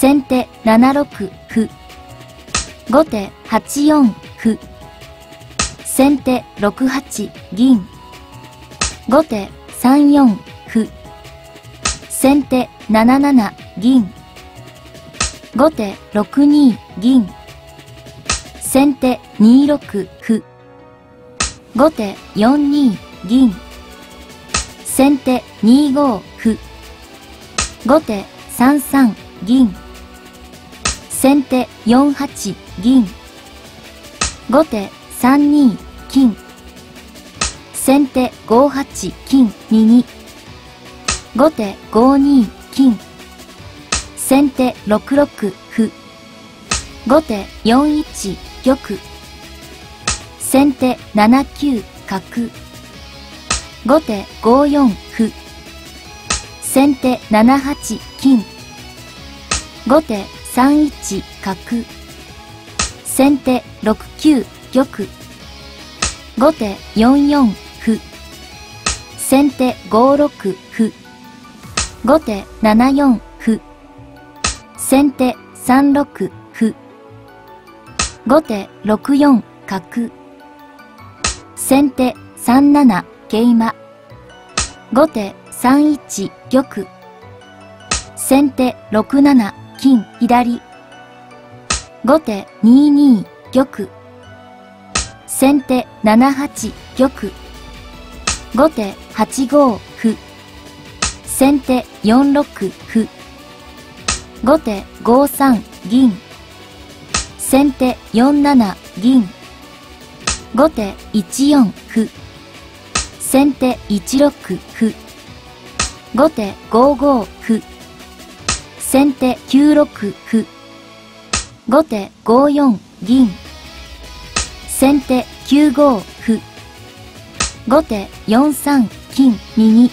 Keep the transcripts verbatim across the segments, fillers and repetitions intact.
先手ななろく歩。後手はちよん歩。先手ろくはち銀。後手さんよん歩。先手なななな銀。後手ろくに銀。先手にろく歩。後手よんに銀。先手にご歩。後手さんさん銀。先手よんはち銀。後手さんに金。先手ごはち金右。後手ごに金。先手ろくろく歩。後手よんいち玉。先手ななきゅう角。後手ごよん歩。先手ななはち金。後手さんいち角。先手ろくきゅう玉。後手よんよん歩。先手ごろく歩。後手ななよん歩。先手さんろく歩。後手ろくよん角。先手さんなな桂馬。後手さんいち玉。先手ろくなな金左。後手にに玉。先手ななはち玉。後手はちご歩。先手よんろく歩。後手ごさん銀。先手よんなな銀。後手いちよん歩。先手いちろく歩。後手ごご歩。先手きゅうろく歩。後手ごよん銀。先手きゅうご歩。後手よんさん金右。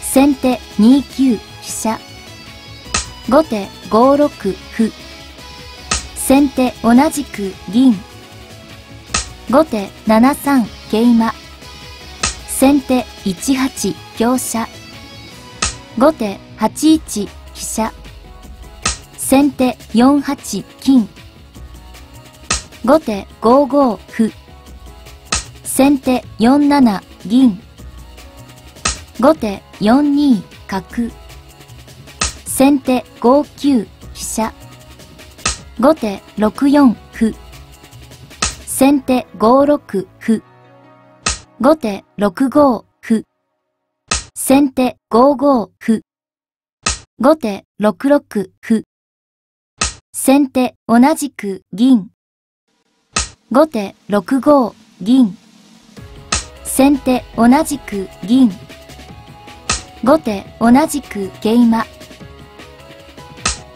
先手にきゅう飛車。後手ごろく歩。先手同じく銀。後手ななさん桂馬。先手いちはち香車。後手はちいち飛車。先手よんはち金。後手ごご歩。先手よんなな銀。後手よんに角。先手ごきゅう飛車。後手ろくよん歩。先手ごろく歩。後手ろくご歩。先手ごご歩。後手ろくろく歩。先手同じく銀。後手ろくご銀。先手同じく銀。後手同じく桂馬。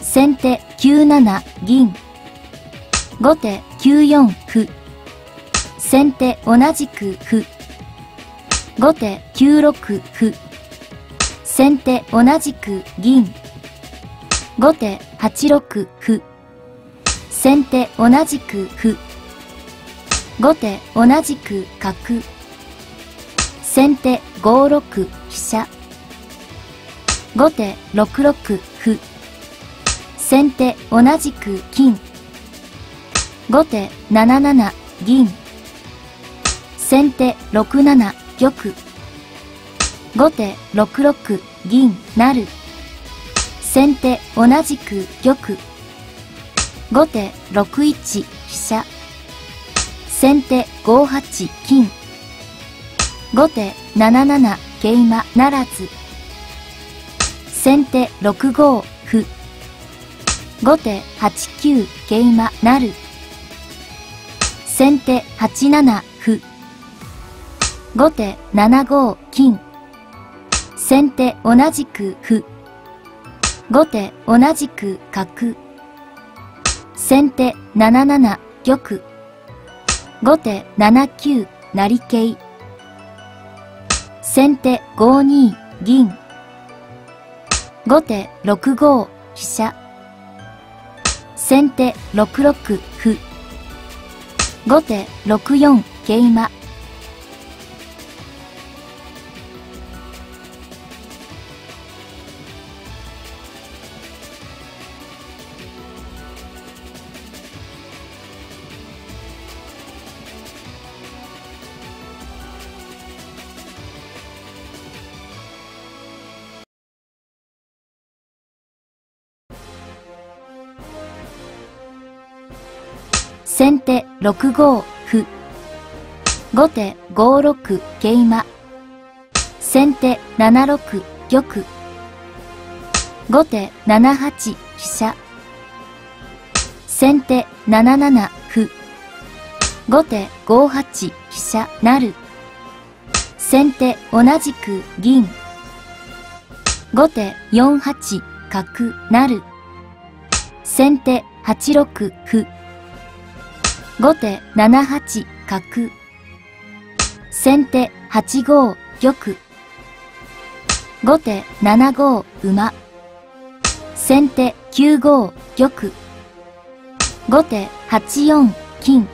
先手きゅうなな銀。後手きゅうよん歩。先手同じく歩。後手きゅうろく歩。先手同じく銀。後手はちろく歩。先手同じく歩。後手同じく角。先手ごろく飛車。後手ろくろく歩。先手同じく金。後手なななな銀。先手ろくなな玉。後手ろくろく銀成。先手同じく玉。後手ろくいち飛車。先手ごはち金。後手なななな桂馬ならず。先手ろくご歩。後手はちきゅう桂馬なる。先手はちなな歩。後手ななご金。先手同じく歩。後手同じく角。先手なななな玉。後手ななきゅう成桂。先手ごに銀。後手ろくご飛車。先手ろくろく歩。後手ろくよん桂馬。先手ろくご歩。後手ごろく桂馬。先手ななろく玉。後手ななはち飛車。先手なななな歩。後手ごはち飛車成。先手同じく銀。後手よんはち角成。先手はちろく歩。後手ななはち角。先手はちご玉。後手ななご馬。先手きゅうご玉。後手はちよん金。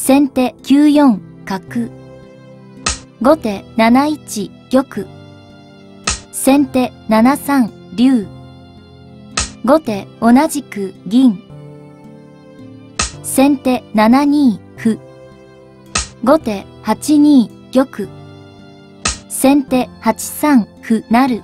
先手きゅうよん角。後手なないち玉。先手ななさん竜。後手同じく銀。先手ななに歩。後手はちに玉。先手はちさん歩成。